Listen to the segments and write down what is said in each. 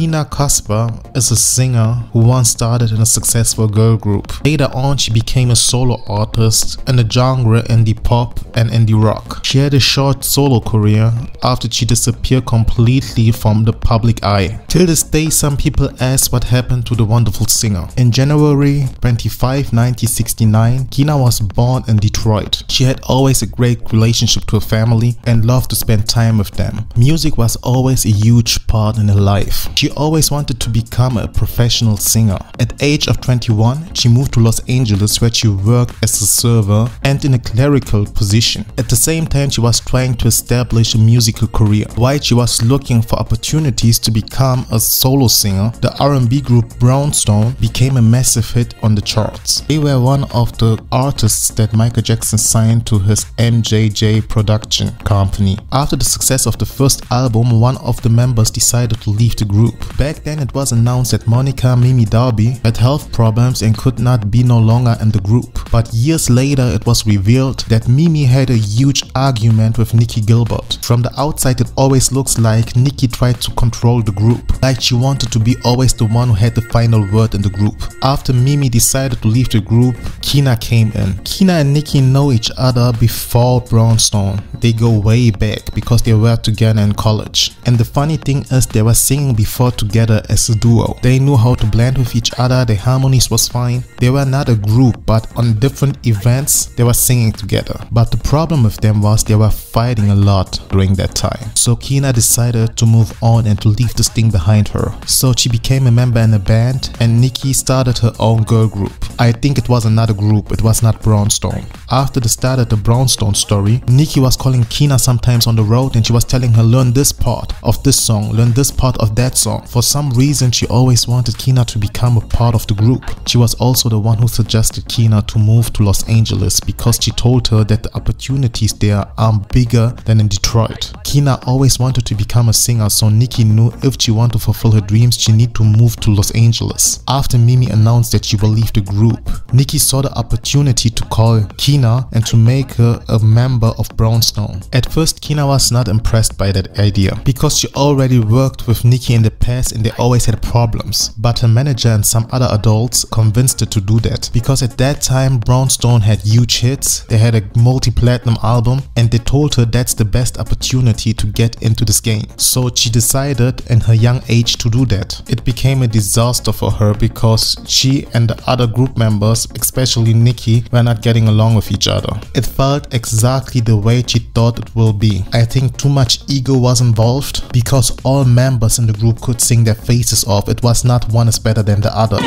Kina Cosper is a singer who once started in a successful girl group. Later on, she became a solo artist in the genre indie pop and indie rock. She had a short solo career after she disappeared completely from the public eye. Till this day, some people ask what happened to the wonderful singer. In January 25, 1969, Kina was born in Detroit. She had always a great relationship to her family and loved to spend time with them. Music was always a huge part in her life. She always wanted to become a professional singer. At age of 21, she moved to Los Angeles, where she worked as a server and in a clerical position. At the same time, she was trying to establish a musical career. While she was looking for opportunities to become a solo singer, the R&B group Brownstone became a massive hit on the charts. They were one of the artists that Michael Jackson signed to his MJJ production company. After the success of the first album, one of the members decided to leave the group. Back then, it was announced that Monica Mimi Darby had health problems and could not be no longer in the group. But years later, it was revealed that Mimi had a huge argument with Nicci Gilbert. From the outside, it always looks like Nicci tried to control the group, like she wanted to be always the one who had the final word in the group. After Mimi decided to leave the group, Kina came in. Kina and Nicci know each other before Brownstone. They go way back because they were together in college. And the funny thing is, they were singing before together as a duo. They knew how to blend with each other, their harmonies was fine. They were not a group, but on different events, they were singing together. But the problem with them was they were fighting a lot during that time. So Kina decided to move on and to leave this thing behind her. So she became a member in a band, and Nicci started her own girl group. I think it was another group, it was not Brownstone. After they started the Brownstone story, Nicci was calling Kina sometimes on the road, and she was telling her, learn this part of this song, learn this part of that song. For some reason, she always wanted Kina to become a part of the group. She was also the one who suggested Kina to move to Los Angeles because she told her that the opportunities there are bigger than in Detroit. Kina always wanted to become a singer, so Nicci knew if she wanted to fulfill her dreams, she needed to move to Los Angeles. After Mimi announced that she will leave the group, Nicci saw the opportunity to call Kina and to make her a member of Brownstone. At first, Kina was not impressed by that idea because she already worked with Nicci in the past and they always had problems. But her manager and some other adults convinced her to do that because at that time Brownstone had huge hits, they had a multi-platinum album, and they told her that's the best opportunity to get into this game. So she decided in her young age to do that. It became a disaster for her because she and the other group members, especially Nicci, were not getting along with each other. It felt exactly the way she thought it will be. I think too much ego was involved because all members in the group could sing their faces off. It was not one is better than the other.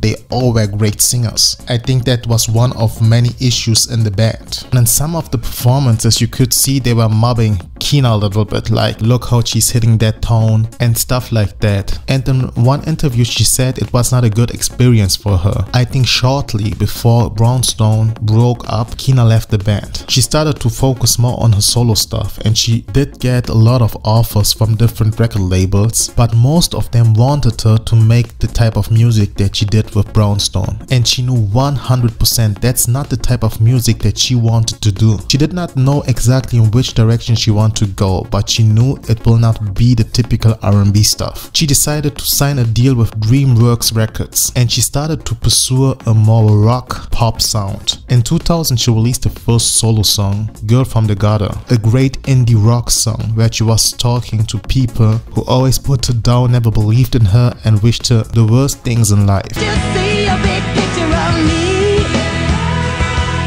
They all were great singers. I think that was one of many issues in the band. And in some of the performances you could see they were mobbing Kina a little bit, like look how she's hitting that tone and stuff like that. And in one interview she said it was not a good experience for her. I think shortly before Brownstone broke up, Kina left the band. She started to focus more on her solo stuff and she did get a lot of offers from different record labels, but most of them wanted her to make the type of music that she did with Brownstone. And she knew 100% that's not the type of music that she wanted to do. She did not know exactly in which direction she wanted to go, but she knew it will not be the typical R&B stuff. She decided to sign a deal with DreamWorks Records and she started to pursue a more rock pop sound. In 2000 she released her first solo song, Girl from the Gutter, a great indie rock song where she was talking to people who always put her down, never believed in her and wished her the worst things in life. You see a big picture of me,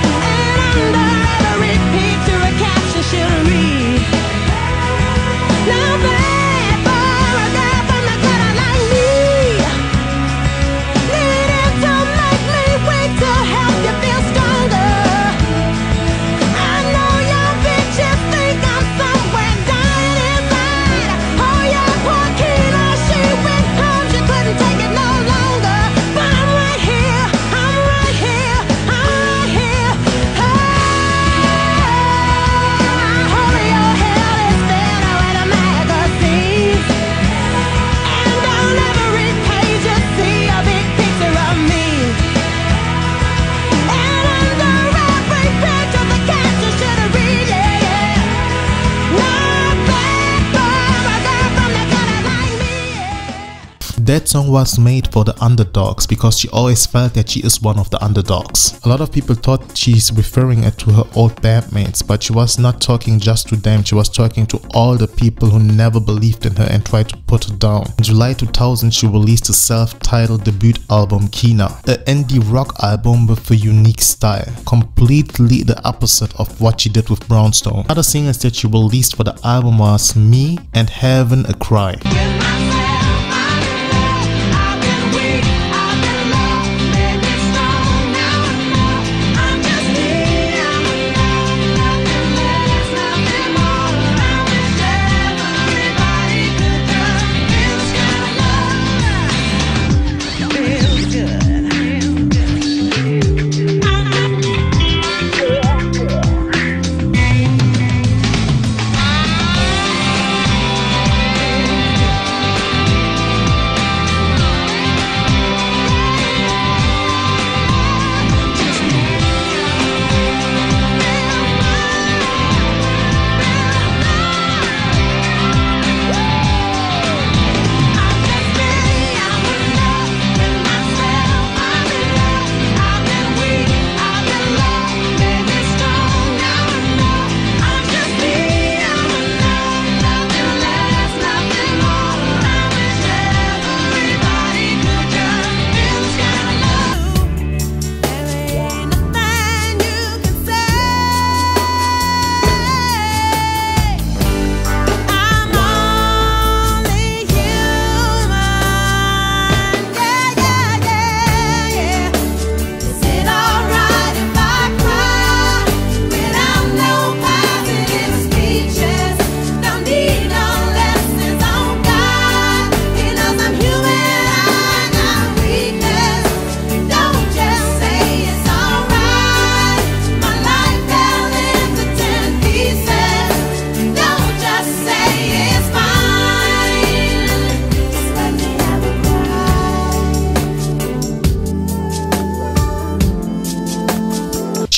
and under every picture I can That song was made for the underdogs because she always felt that she is one of the underdogs. A lot of people thought she's referring it to her old bandmates, but she was not talking just to them, she was talking to all the people who never believed in her and tried to put her down. In July 2000 she released a self-titled debut album Kina, an indie rock album with a unique style, completely the opposite of what she did with Brownstone. Other singles that she released for the album was Me and Having a Cry.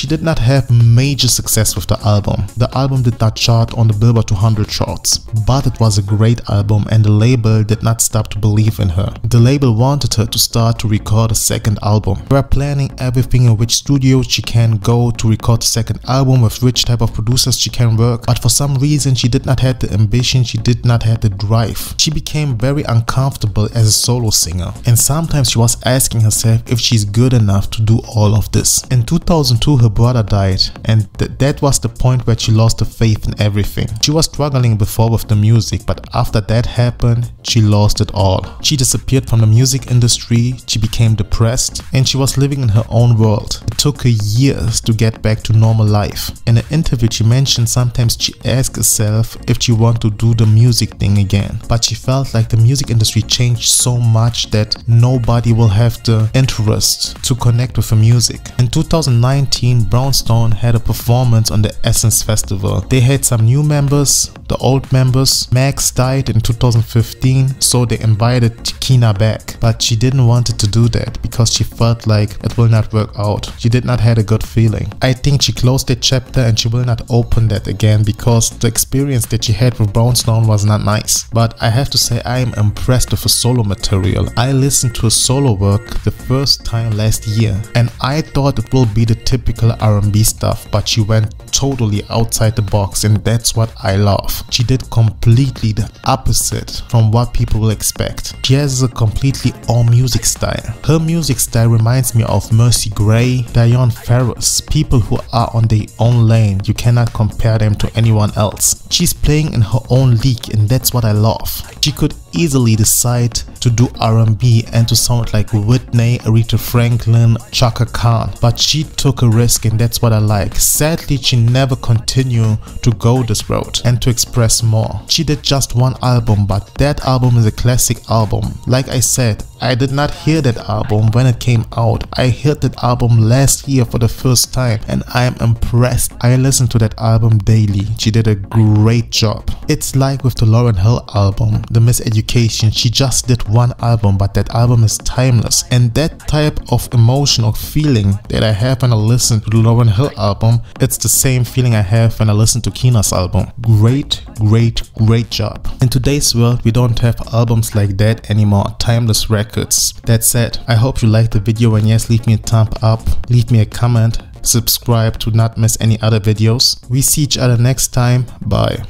Did not have major success with the album. The album did not chart on the Billboard 200 charts, but it was a great album and the label did not stop to believe in her. The label wanted her to start to record a second album. They were planning everything in which studio she can go to record the second album, with which type of producers she can work, but for some reason she did not have the ambition, she did not have the drive. She became very uncomfortable as a solo singer and sometimes she was asking herself if she's good enough to do all of this. In 2002 her brother died and that was the point where she lost the faith in everything. She was struggling before with the music, but after that happened she lost it all. She disappeared from the music industry, she became depressed and she was living in her own world. It took her years to get back to normal life. In an interview she mentioned sometimes she asked herself if she wanted to do the music thing again, but she felt like the music industry changed so much that nobody will have the interest to connect with her music. In 2019 Brownstone had a performance on the Essence Festival. They had some new members, the old members. Max died in 2015, so they invited Kina back, but she didn't want to do that because she felt like it will not work out. She did not have a good feeling. I think she closed that chapter and she will not open that again because the experience that she had with Brownstone was not nice. But I have to say I am impressed with her solo material. I listened to her solo work the first time last year and I thought it will be the typical R&B stuff, but she went totally outside the box and that's what I love. She did completely the opposite from what people will expect. She has a completely own music style. Her music style reminds me of Mercy Gray, Dionne Ferris, people who are on their own lane. You cannot compare them to anyone else. She's playing in her own league and that's what I love. She could easily decide to do R&B and to sound like Whitney, Aretha Franklin, Chaka Khan, but she took a risk and that's what I like. Sadly she never continued to go this road and to express more. She did just one album, but that album is a classic album. Like I said, I did not hear that album when it came out. I heard that album last year for the first time and I am impressed. I listened to that album daily. She did a great job. It's like with the Lauryn Hill album, the Miseducation Miseducation, she just did one album, but that album is timeless. And that type of emotion or feeling that I have when I listen to the Lauryn Hill album, it's the same feeling I have when I listen to Kina's album. Great, great, great job. In today's world, we don't have albums like that anymore, timeless records. That said, I hope you liked the video, and yes, leave me a thumb up, leave me a comment, subscribe to not miss any other videos. We see each other next time. Bye.